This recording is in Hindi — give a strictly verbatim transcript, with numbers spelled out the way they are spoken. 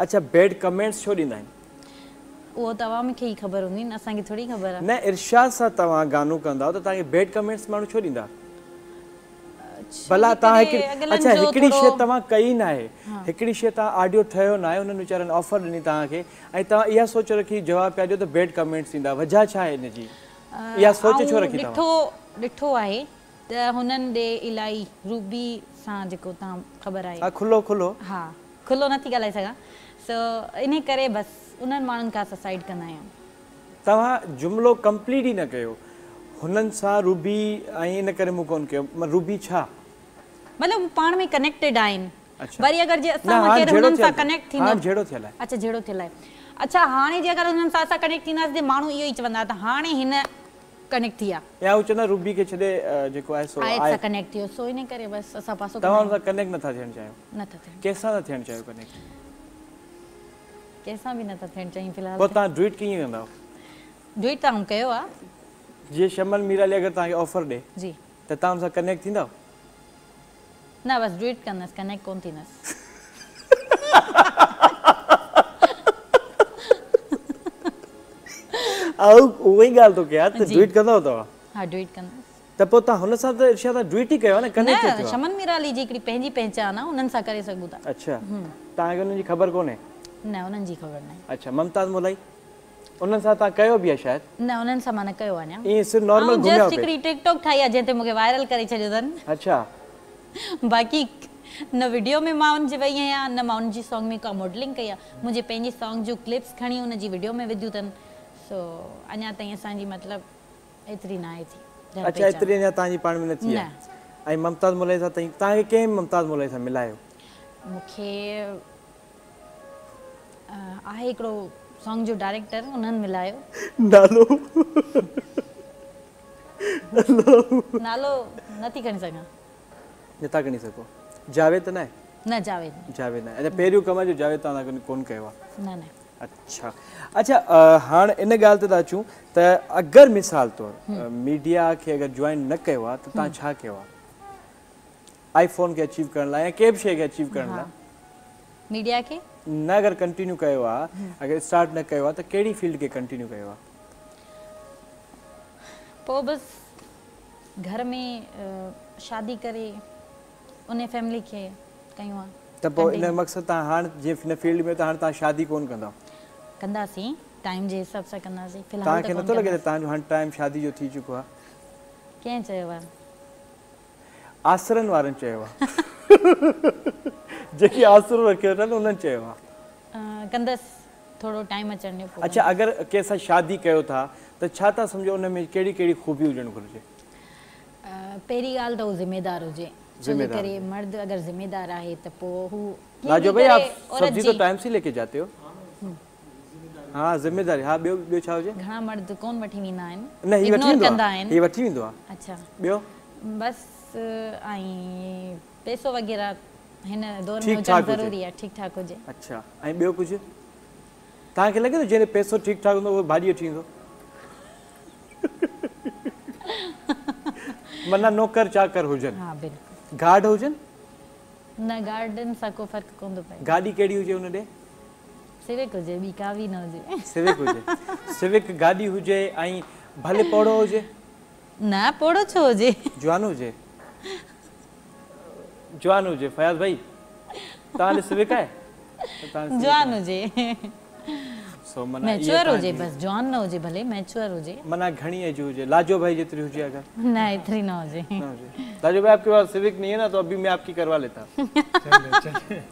अच्छा बैड कमेंट्स छो दींदा आहिनि वो तवा में कई खबर होनी ना सांगी थोड़ी खबर है न इरशाद सा तवा गानो कंदा तो ताके बैड कमेंट्स मानु छो दींदा भला ता है कि अच्छा हिकड़ी शे तवा कई ना है हिकड़ी शे ता ऑडियो ठयो ना है उन विचारन ऑफर दनी ता के ए ता या सोच रखी जवाब पे जो तो बैड कमेंट्स इंदा वजह छा है ने जी या सोच छो रखी ता डिठो डिठो आहे त हुनन दे इलाई रूबी सा जको ता खबर आई खुलो खुलो हां खुलो नथी गलाई सगा सो इने करे बस उनन मानन का साइड कना है तवा जुमलो कंप्लीट ही न कयो हुनन सा रूबी आई न करे मु कोन के रूबी छा मतलब पाण में कनेक्टेड आइन अच्छा वरी अगर जे असा के हुनन सा कनेक्ट थी हां जेड़ो थेला अच्छा जेड़ो थेला अच्छा हाने जे अगर हुनन सा सा कनेक्ट थीना जे मानु इयो ही चवंदा त हाने हिन कनेक्ट थिया या उचना रूबी के छदे जेको आहे सो आए सा कनेक्ट थियो सो इने करे बस असा पासो तवा सा कनेक्ट न था थेन चायो न था थेन कैसा न थेन चायो कनेक्ट कैसा भी न था थेन चाहि फिलहाल पता ड्यूट की कंदा ड्यूट ता हम कयो आ जे शमल मीरा ले अगर ता के ऑफर दे जी त ता सा कनेक्ट थींदा ना बस ड्यूट करना कनेक्ट कौन थीनस आओ ओई गाल तो क्या त ड्यूट करदा होता हां ड्यूट करना त पोता हुन सा त इरशाद ड्यूट ही कयो ना कनेक्ट ना शमन मीराली जी की पेंजी पहचान आ उनन सा करे सगुता अच्छा ता के उनन जी खबर कोने ना उनन जी खबर ना अच्छा ममताज मोलाई उनन सा ता कयो भी शायद ना उनन सा माने कयो आने ई सिर्फ नॉर्मल घुमे जस्ट की टिकटॉक ठाया जेते मके वायरल करे छजो दन अच्छा बाकी न वीडियो में माउन जी वही है न माउन जी सॉन्ग में का मॉडलिंग किया मुझे पेंजी सॉन्ग जो क्लिप्स खणी उन जी वीडियो में विद्यु तन सो अन्या तई सांजी मतलब इतरी ना आई थी अच्छा इतरी ना ताजी पाण में न थी आई ममताज मोलाई सा तई ता के ममताज मोलाई सा मिलायो मुखे आ एकरो सॉन्ग जो डायरेक्टर उनन मिलायो नालो नालो नथी खणी सका नेता कनी सको जावेद ना ना जावेद जावेद ना अच्छा पेरियो कमा जो जावेद ता ना कोन कहवा ना ना अच्छा अच्छा हां इन गाल ते दाचू त अगर मिसाल तो मीडिया के अगर ज्वाइन न कहवा त ता छा कहवा आईफोन के अचीव करन ला या केब शे के अचीव करन ला मीडिया के न अगर कंटिन्यू कहवा अगर स्टार्ट न कहवा त केडी फील्ड के कंटिन्यू कहवा पो बस घर में शादी करे उन्हें फैमिली के कयूं तब इन मकसद ता हां जे इन फील्ड में ता हां ता शादी कोन कंदा कंदा सी टाइम जे हिसाब से कंदा सी फिलहाल ता के न तो लगे ता हां टाइम शादी जो थी चुको है के चयवा आसरन वारन चयवा जे की आसर रखे न उन चयवा कंदस थोड़ो टाइम अचने को अच्छा अगर कैसा शादी कयो था तो छाता समझो उन में केड़ी केड़ी खूबी हुजन करजे पेरी गाल तो जिम्मेदार हो जे जिम्मेदार करे मर्द अगर जिम्मेदार है तो पो हु राजो भाई आप सब्जी तो टाइम से लेके जाते हो हां जिम्मेदारी हां बे बे छा हो जे घणा मर्द कौन वठी वीना है न ही वठी वींदा है ये वठी वींदो अच्छा बे बस आई पैसो वगैरह है ना दौर में होना जरूरी है ठीक ठाक हो जे अच्छा आई बे कुछ ता के लगे तो जेने पैसो ठीक ठाक हो वो भाजी वठी वींदो मना नौकर चाकर होजन हां बिल्कुल गार्ड होजन ना गार्डन सा को फर्क कोन दो पई गाड़ी केडी होजे उन दे सिविक होजे बी कावी न होजे सिविक होजे सिविक गाड़ी होजे आई भले पड़ो होजे ना पड़ो छो होजे जवान होजे जवान होजे फयाज भाई ताले सिविक है जवान होजे सो मना मैच्योर होजे बस जवान न होजे भले मैच्योर होजे मना घणी एज होजे लाजो भाई जितनी होजे अगर ना इतनी ना होजे ना होजे लाजो भाई आपके पास सिविक नहीं है ना तो अभी मैं आपकी करवा लेता चले चले